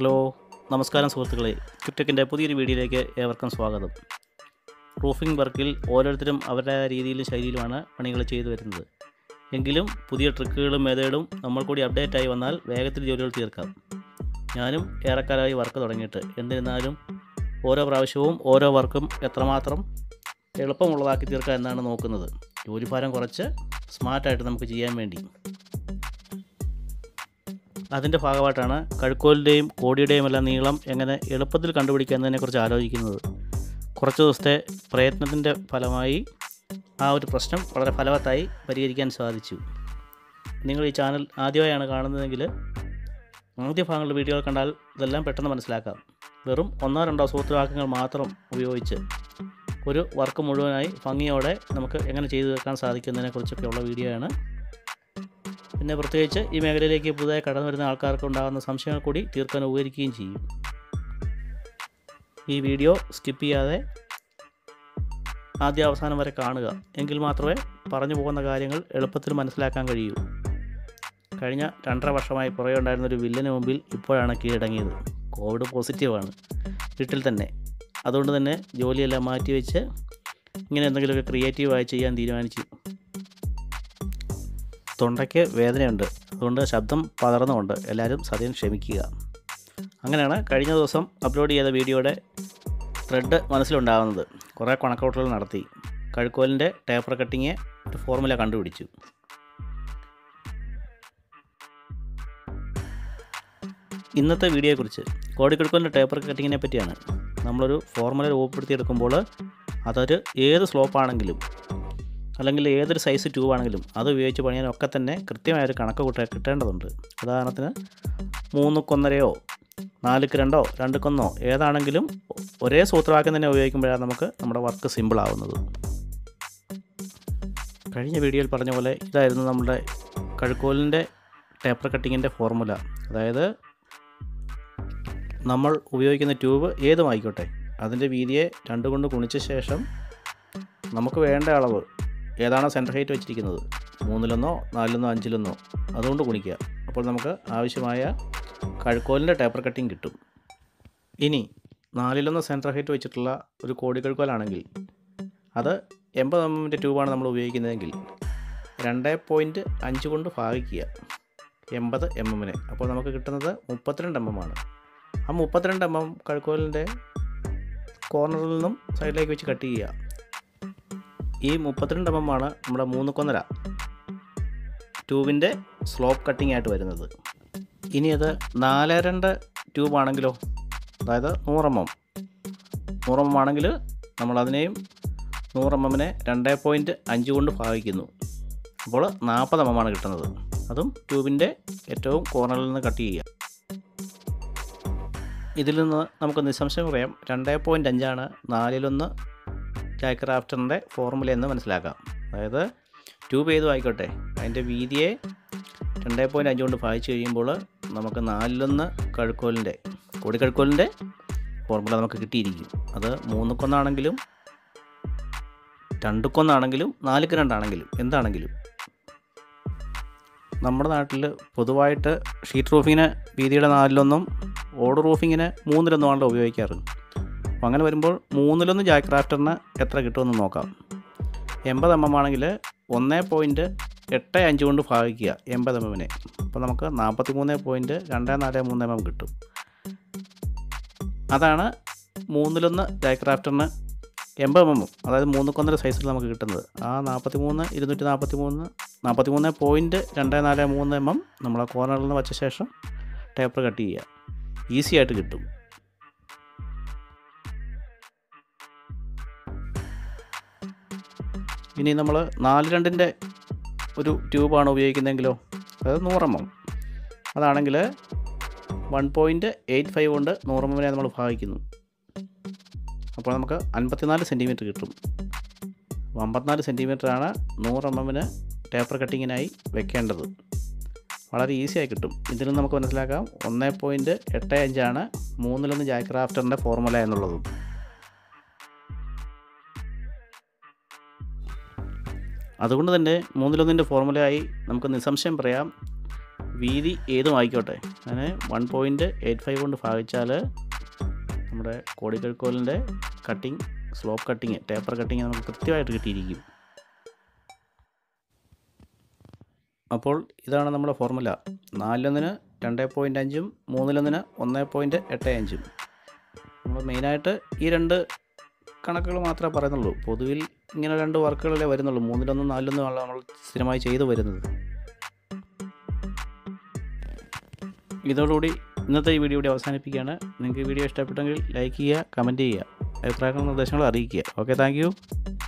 Hello, നമസ്കാരം സുഹൃത്തുക്കളെ. ടിക്ടക്കിൻ്റെ പുതിയൊരു വീഡിയോയിലേക്ക് ഏവർക്കും സ്വാഗതം. റൂഫിംഗ് വർക്കിൽ ഓരോരുത്തരും അവരുടെ രീതിയിലും ശൈലിയിലുമാണ് പണികൾ ചെയ്തു വരുന്നത്. എങ്കിലും പുതിയ ട്രിക്കുകളും മെത്തേഡും നമ്മൾ കൂടി അപ്ഡേറ്റായി വന്നാൽ വേഗത്തിൽ ജോലികൾ തീർക്കാം. ഞാനും ഏറെക്കാലമായി വർക്ക് തുടങ്ങിയിട്ട്, എന്നിരുന്നാലും ഓരോ പ്രാവശ്യവും ഓരോ വർക്കും എത്രമാത്രം എളുപ്പമുള്ളതാക്കി തീർക്കുക എന്നാണ് നോക്കുന്നത്, ജോലിഭാരം കുറച്ച് സ്മാർട്ടായിട്ട് നമുക്ക് ചെയ്യാൻ വേണ്ടി. അതിൻ്റെ ഭാഗമായിട്ടാണ് കഴുക്കോലിൻ്റെയും കോടിയുടെയും എല്ലാം നീളം എങ്ങനെ എളുപ്പത്തിൽ കണ്ടുപിടിക്കുന്നതിനെക്കുറിച്ച് ആലോചിക്കുന്നത്. കുറച്ച് ദിവസത്തെ പ്രയത്നത്തിൻ്റെ ഫലമായി ആ ഒരു പ്രശ്നം വളരെ ഫലവത്തായി പരിഹരിക്കാൻ സാധിച്ചു. നിങ്ങൾ ഈ ചാനൽ ആദ്യമായാണ് കാണുന്നതെങ്കിൽ ആദ്യ ഭാഗങ്ങളുടെ വീഡിയോകൾ കണ്ടാൽ ഇതെല്ലാം പെട്ടെന്ന് മനസ്സിലാക്കാം. വെറും ഒന്നോ രണ്ടോ സൂത്രവാക്യങ്ങൾ മാത്രം ഉപയോഗിച്ച് ഒരു വർക്ക് മുഴുവനായി ഭംഗിയോടെ നമുക്ക് എങ്ങനെ ചെയ്തു തീർക്കാൻ സാധിക്കുന്നതിനെക്കുറിച്ചൊക്കെയുള്ള വീഡിയോയാണ്. പിന്നെ പ്രത്യേകിച്ച് ഈ മേഖലയിലേക്ക് പുതുതായി കടന്നു വരുന്ന ആൾക്കാർക്ക് ഉണ്ടാകുന്ന സംശയങ്ങൾ കൂടി തീർക്കാൻ ഉപകരിക്കുകയും ചെയ്യും. ഈ വീഡിയോ സ്കിപ്പ് ചെയ്യാതെ ആദ്യ അവസാനം വരെ കാണുക, എങ്കിൽ മാത്രമേ പറഞ്ഞു പോകുന്ന കാര്യങ്ങൾ എളുപ്പത്തിൽ മനസ്സിലാക്കാൻ കഴിയൂ. കഴിഞ്ഞ 2.5 വർഷമായി പുറകെ ഉണ്ടായിരുന്നൊരു വില്ലന് മുമ്പിൽ ഇപ്പോഴാണ് കീഴടങ്ങിയത്. കോവിഡ് പോസിറ്റീവാണ്, വീട്ടിൽ തന്നെ. അതുകൊണ്ട് തന്നെ ജോലിയെല്ലാം മാറ്റിവെച്ച് ഇങ്ങനെ എന്തെങ്കിലുമൊക്കെ ക്രിയേറ്റീവായി ചെയ്യാൻ തീരുമാനിച്ചു. തൊണ്ടയ്ക്ക് വേദനയുണ്ട്, അതുകൊണ്ട് ശബ്ദം പതർന്നുകൊണ്ട് എല്ലാവരും സദ്യം ക്ഷമിക്കുക. അങ്ങനെയാണ് കഴിഞ്ഞ ദിവസം അപ്ലോഡ് ചെയ്ത വീഡിയോയുടെ ത്രെഡ് മനസ്സിലുണ്ടാകുന്നത്. കുറേ കണക്കൗട്ടുകൾ നടത്തി കഴുക്കോലിൻ്റെ ടേപ്പർ കട്ടിങ് ഒരു ഫോർമുല കണ്ടുപിടിച്ചു. ഇന്നത്തെ വീഡിയോയെക്കുറിച്ച് കോടിക്കഴുക്കോലിൻ്റെ ടേപ്പർ കട്ടിങ്ങിനെ പറ്റിയാണ്. നമ്മളൊരു ഫോർമുല രൂപപ്പെടുത്തിയെടുക്കുമ്പോൾ അതൊരു ഏത് സ്ലോപ്പാണെങ്കിലും അല്ലെങ്കിൽ ഏതൊരു സൈസ് ട്യൂബാണെങ്കിലും അത് ഉപയോഗിച്ച് പണിയാനൊക്കെ തന്നെ കൃത്യമായൊരു കണക്ക് കിട്ടേണ്ടതുണ്ട്. ഉദാഹരണത്തിന് 3:1 4:2 2:1 ഏതാണെങ്കിലും ഒരേ സൂത്രവാക്യം തന്നെ ഉപയോഗിക്കുമ്പോഴാണ് നമുക്ക് നമ്മുടെ വർക്ക് സിമ്പിളാവുന്നത്. കഴിഞ്ഞ വീഡിയോയിൽ പറഞ്ഞ പോലെ ഇതായിരുന്നു നമ്മുടെ കഴുക്കോലിൻ്റെ ടേപ്പർ കട്ടിങ്ങിൻ്റെ ഫോർമുല. അതായത് നമ്മൾ ഉപയോഗിക്കുന്ന ട്യൂബ് ഏതുമായിക്കോട്ടെ, അതിൻ്റെ വീതിയെ 2 കൊണ്ട് ഗുണിച്ച ശേഷം നമുക്ക് വേണ്ട അളവ് ഏതാണോ സെൻറ്റർ ഹൈറ്റ് വെച്ചിരിക്കുന്നത് 3:1 4:1 5:1 അതുകൊണ്ട് ഗുണിക്കുക. അപ്പോൾ നമുക്ക് ആവശ്യമായ കഴുക്കോലിൻ്റെ ടേപ്പർ കട്ടിങ് കിട്ടും. ഇനി 4:1 സെൻറ്റർ ഹൈറ്റ് വെച്ചിട്ടുള്ള ഒരു കോടിക്കഴുക്കോലാണെങ്കിൽ അത് 80 mm ട്യൂബാണ് നമ്മൾ ഉപയോഗിക്കുന്നതെങ്കിൽ 2.5 കൊണ്ട് ഭാഗിക്കുക 80 mmനെ. അപ്പോൾ നമുക്ക് കിട്ടുന്നത് 32 mmമാണ്. ആ 32 mm കഴുക്കോലിൻ്റെ കോർണറിൽ നിന്നും സൈഡിലേക്ക് വെച്ച് കട്ട് ചെയ്യുക. ഈ 32 mmമാണ് നമ്മുടെ 3:1 ട്യൂബിൻ്റെ സ്ലോപ്പ് കട്ടിംഗ് ആയിട്ട് വരുന്നത്. ഇനി അത് 4:2 ട്യൂബാണെങ്കിലോ, അതായത് 100 mm ആണെങ്കിൽ നമ്മളതിനെയും 100 mmനെ 2.5 കൊണ്ട് ഭാഗിക്കുന്നു. അപ്പോൾ 40 mmമാണ് കിട്ടുന്നത്. അതും ട്യൂബിൻ്റെ ഏറ്റവും കോർണറിൽ നിന്ന് കട്ട് ചെയ്യുക. ഇതിൽ നിന്ന് നമുക്ക് നിസ്സംശയം പറയാം 2.5ആണ് 4:1 ജാക്ക് റാഫ്റ്ററിൻ്റെ ഫോർമുല എന്ന് മനസ്സിലാക്കാം. അതായത് ട്യൂബ് ഏതും ആയിക്കോട്ടെ, അതിൻ്റെ വീതിയെ 2.5 കൊണ്ട് ഭാഗിച്ച് കഴിയുമ്പോൾ നമുക്ക് 4:1 കോടിക്കഴുക്കോലിൻ്റെ ഫോർമുല നമുക്ക് കിട്ടിയിരിക്കും. അത് 3:1 2:1 4:2 എന്താണെങ്കിലും. നമ്മുടെ നാട്ടിൽ പൊതുവായിട്ട് ഷീറ്റ് റൂഫിങ്ങിന് വീതിയുടെ 4:1 ഓട് റൂഫിങ്ങിന് 3:1 ഉപയോഗിക്കാറ്. അപ്പോൾ അങ്ങനെ വരുമ്പോൾ 3:1 ജാക്ക് റാഫ്റ്ററിന് എത്ര കിട്ടുമെന്ന് നോക്കാം. 80 mm ആണെങ്കിൽ 1.85 കൊണ്ട് ഭാഗിക്കുക 80 mmനെ. അപ്പോൾ നമുക്ക് 43.243 mm കിട്ടും. അതാണ് 3:1 ജാക്ക് റാഫ്റ്ററിന് 80 mm, അതായത് 3:1 സൈസിൽ നമുക്ക് കിട്ടുന്നത്. ആ 43.243 mm നമ്മൾ ആ കോർണറിൽ നിന്ന് വച്ച ശേഷം ടേപ്പർ കട്ട് ചെയ്യുക. ഈസി ആയിട്ട് കിട്ടും. ഇനി നമ്മൾ 4:2 ഒരു ട്യൂബാണ് ഉപയോഗിക്കുന്നതെങ്കിലോ, അതായത് 100 mm അതാണെങ്കിൽ 1.85 കൊണ്ട് 100 mmനെ നമ്മൾ ഭാഗിക്കുന്നു. അപ്പോൾ നമുക്ക് 54 cm കിട്ടും. 54 cm ആണ് 100 mmന് ടേപ്പർ കട്ടിങ്ങിനായി വെക്കേണ്ടത്. വളരെ ഈസിയായി കിട്ടും. ഇതിലും നമുക്ക് മനസ്സിലാക്കാം 1.85ആണ് 3:1 ജാക്ക് റാഫ്റ്ററിൻ്റെ ഫോർമുല എന്നുള്ളതും. അതുകൊണ്ട് തന്നെ 3:1 ഫോർമുലയായി നമുക്ക് നിസ്സംശയം പറയാം വീതി ഏതും ആയിക്കോട്ടെ ഞാൻ 1.85 കൊണ്ട് ഭാഗിച്ചാൽ നമ്മുടെ കോടികൾക്കോലിൻ്റെ cutting slope cutting taper cutting നമുക്ക് കൃത്യമായിട്ട് കിട്ടിയിരിക്കും അപ്പോൾ ഇതാണ് നമ്മുടെ ഫോർമുല 4:1 2.5 ഉം 3:1 1.85 ഉം നമ്മൾ മെയിൻ ആയിട്ട് ഈ രണ്ട് കണക്കുകൾ മാത്രമേ പറയുന്നുള്ളൂ പൊതുവിൽ ഇങ്ങനെ രണ്ട് വർക്കുകളല്ലേ വരുന്നുള്ളൂ 3:1 4:1 ആണ് നമ്മൾ സ്ഥിരമായി ചെയ്തു വരുന്നത് ഇതോടുകൂടി ഇന്നത്തെ ഈ വീഡിയോ അവസാനിപ്പിക്കുകയാണ് നിങ്ങൾക്ക് വീഡിയോ ഇഷ്ടപ്പെട്ടെങ്കിൽ ലൈക്ക് ചെയ്യുക കമന്റ് ചെയ്യുക അഭിപ്രായങ്ങളും നിർദ്ദേശങ്ങളും അറിയിക്കുക ഓക്കേ താങ്ക്യൂ